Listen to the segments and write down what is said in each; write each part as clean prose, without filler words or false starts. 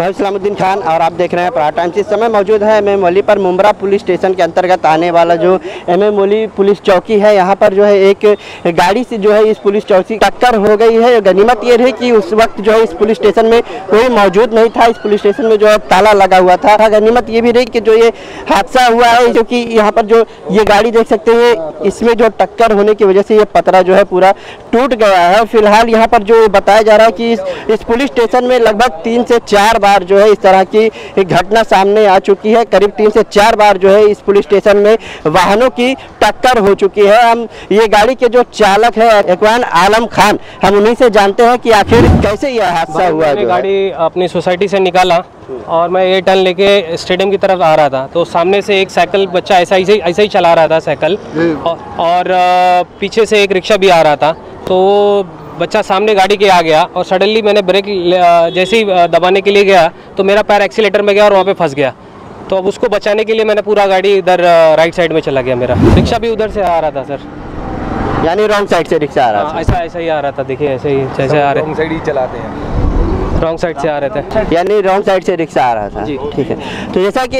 मैं इस्लामुद्दीन खान और आप देख रहे हैं प्राइम टाइम्स। इस समय मौजूद है एमएम ओली पर, मुंब्रा पुलिस स्टेशन के अंतर्गत आने वाला जो एमएम ओली पुलिस चौकी है, यहाँ पर जो है एक गाड़ी से जो है इस पुलिस चौकी टक्कर हो गई है। गनीमत ये रही कि उस वक्त जो है इस पुलिस स्टेशन में कोई मौजूद नहीं था, इस पुलिस स्टेशन में जो है ताला लगा हुआ था। गनीमत ये भी रही कि जो ये हादसा हुआ है, जो कि यहाँ पर जो ये गाड़ी देख सकते हैं, इसमें जो टक्कर होने की वजह से ये पतरा जो है पूरा टूट गया है। फिलहाल यहाँ पर जो बताया जा रहा है कि इस पुलिस स्टेशन में लगभग 3 से 4 बार जो है इस तरह की घटना सामने आ चुकी है। करीब 3 से 4 बार जो है इस पुलिस स्टेशन में वाहनों की टक्कर हो चुकी है। हम ये गाड़ी के जो चालक है इकबाल आलम खान, हम उन्हीं से जानते हैं कि आखिर कैसे यह हादसा हुआ। गाड़ी अपनी सोसाइटी से निकाला और मैं ये टर्न लेके स्टेडियम की तरफ आ रहा था, तो सामने से एक साइकिल बच्चा ऐसा ही चला रहा था साइकिल, और पीछे से एक रिक्शा भी आ रहा था, तो बच्चा सामने गाड़ी के आ गया और सडनली मैंने ब्रेक जैसे ही दबाने के लिए गया तो मेरा पैर एक्सीलेटर में गया और वहाँ पे फंस गया। तो अब उसको बचाने के लिए मैंने पूरा गाड़ी इधर राइट साइड में चला गया। मेरा रिक्शा भी उधर से आ रहा था सर, यानी रॉन्ग साइड से रिक्शा आ रहा था। ऐसा ही आ रहा था, देखिए ऐसे ही जैसे आ रहा है, चलाते हैं रॉन्ग साइड से आ रहे थे, यानी रॉन्ग साइड से रिक्शा आ रहा था जी। ठीक है, तो जैसा कि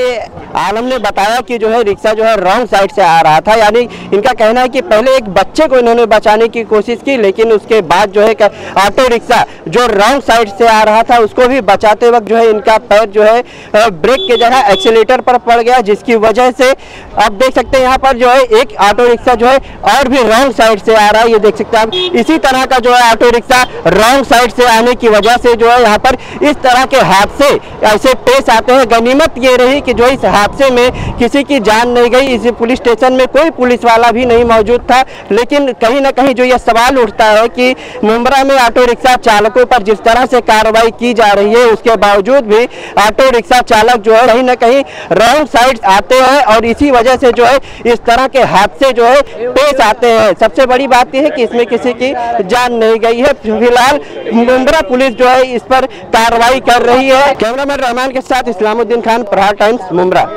आलम ने बताया कि जो है रिक्शा जो है रॉन्ग साइड से आ रहा था, यानी इनका कहना है कि पहले एक बच्चे को इन्होंने बचाने की कोशिश की, लेकिन उसके बाद जो है ऑटो रिक्शा जो रॉन्ग साइड से आ रहा था उसको भी बचाते वक्त जो है इनका पैर जो है ब्रेक की जगह एक्सीलेटर पर पड़ गया, जिसकी वजह से आप देख सकते हैं यहाँ पर जो है एक ऑटो रिक्शा जो है और भी रॉन्ग साइड से आ रहा है। ये देख सकते हैं आप, इसी तरह का जो है ऑटो रिक्शा रॉन्ग साइड से आने की वजह से जो है यहाँ पर इस तरह के हादसे ऐसे पेश आते हैं। गनीमत ये रही कि जो इस हादसे में किसी की जान नहीं गई, इस पुलिस स्टेशन में कोई पुलिस वाला भी नहीं मौजूद था, लेकिन कहीं ना कहीं जो यह सवाल उठता है कि मुंब्रा में ऑटो रिक्शा चालकों पर जिस तरह से कार्रवाई की जा रही है, उसके बावजूद भी ऑटो रिक्शा चालक जो है कहीं ना कहीं रॉन्ग साइड आते हैं और इसी वजह से जो है इस तरह के हादसे जो है पेश आते हैं। सबसे बड़ी बात यह है कि इसमें किसी की जान नहीं गई है। फिलहाल मुंब्रा पुलिस जो है इस पर कार्रवाई कर रही है। कैमरामैन रहमान के साथ इस्लामुद्दीन खान, प्राइम टाइम्स, मुंब्रा।